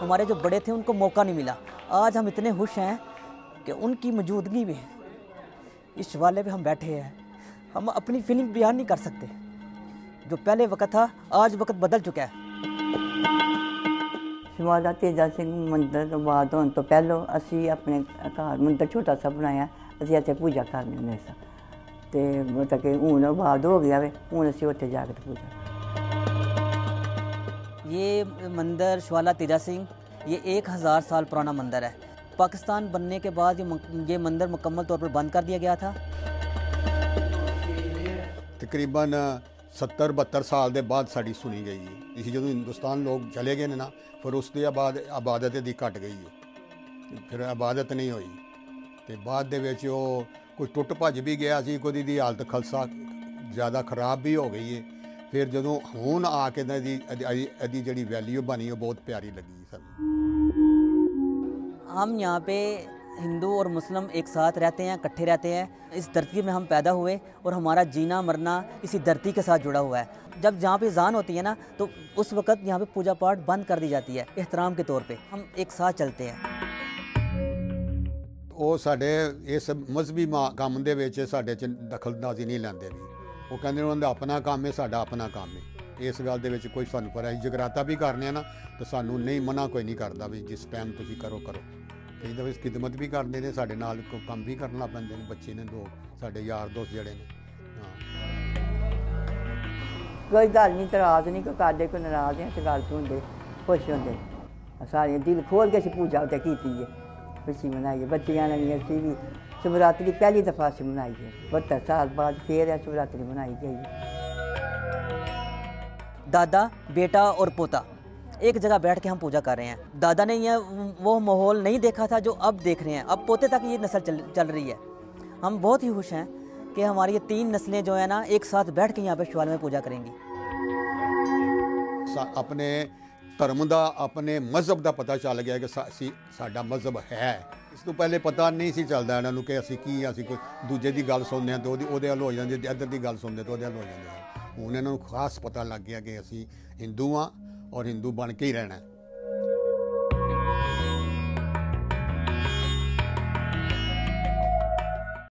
हमारे जो बड़े थे उनको मौका नहीं मिला, आज हम इतने खुश हैं कि उनकी मौजूदगी में इस शिवालय पे हम बैठे हैं। हम अपनी फीलिंग बयान नहीं कर सकते। जो पहले वक्त था आज वक्त बदल चुका है। शिवाला तेजा सिंह मंदिर आबाद होने तो पहले असी अपने घर मंदिर छोटा सा बनाया, असी इतने पूजा करने हमेशा, तो मतलब कि हूँ आबाद हो गया वे, हूँ असी उत्थे जाकर पूजा। ये मंदिर शिवाला तेजा सिंह ये 1000 साल पुराना मंदिर है। पाकिस्तान बनने के बाद ये मंदिर मुकम्मल तौर पर बंद कर दिया गया था। तकरीबन 70-72 साल के बाद साड़ी सुनी गई है। इसी जो हिंदुस्तान लोग चले गए ना, फिर उसकी आबाद आबादत की घट गई है, फिर आबादत नहीं हुई। तो बाद कुछ टुट भज भी गया सी, कोई हालत खलसा ज़्यादा खराब भी हो गई है। फिर जो हूँ आके जी वैल्यू बनी बहुत प्यारी लगी सू। हम यहाँ पे हिंदू और मुस्लिम एक साथ रहते हैं, इकट्ठे रहते हैं। इस धरती में हम पैदा हुए और हमारा जीना मरना इसी धरती के साथ जुड़ा हुआ है। जब जहाँ पे अज़ान होती है ना, तो उस वक़्त यहाँ पे पूजा पाठ बंद कर दी जाती है। एहतराम के तौर पे हम एक साथ चलते हैं। वो साढ़े इस मजहबी काम के साढ़े दखलअंदाजी नहीं लेंदे भी। वो कहते उन्होंने अपना काम है, साढ़ा अपना काम है। इस गल के कोई सूँ पर जगराता भी करने ना तो सानू नहीं मना कोई नहीं करता भी, जिस टाइम तुम करो करो। कई दफे खिदमत भी करते हैं, साढ़े नाल काम भी करना पैंदे ने, बच्चे ने लोग साढ़े यार दोस्त जड़े ने। कोई गल नहीं, तराज नहीं, कोई करते, कोई नाराज नहीं, गल होंगे खुश होंगे सारे दिल खोल के। पूजा उत्तर की खुशी मनाई है, बच्चियां ने भी असी भी शिवरात्रि पहली दफा अस मनाई है। 72 साल बाद फिर शिवरात्रि मनाई गई। दादा, बेटा और पोता एक जगह बैठ के हम पूजा कर रहे हैं। दादा ने यह वो माहौल नहीं देखा था जो अब देख रहे हैं। अब पोते तक ये नस्ल चल रही है। हम बहुत ही खुश हैं कि हमारी ये 3 नस्लें जो है ना एक साथ बैठ के यहाँ पे शिवालय में पूजा करेंगी। अपने धर्म का अपने मजहब का पता चल गया कि साडा मजहब है। इस तो पहले पता नहीं सी चलता इन्हों कि असी की असी कोई दूजे की गल सुनते तो हल हो जाती, इधर की गल सुनते तो हल हो जाती। उन्हें खास पता लग गया कि असी हिंदू हाँ और हिंदू बन के ही रहना है।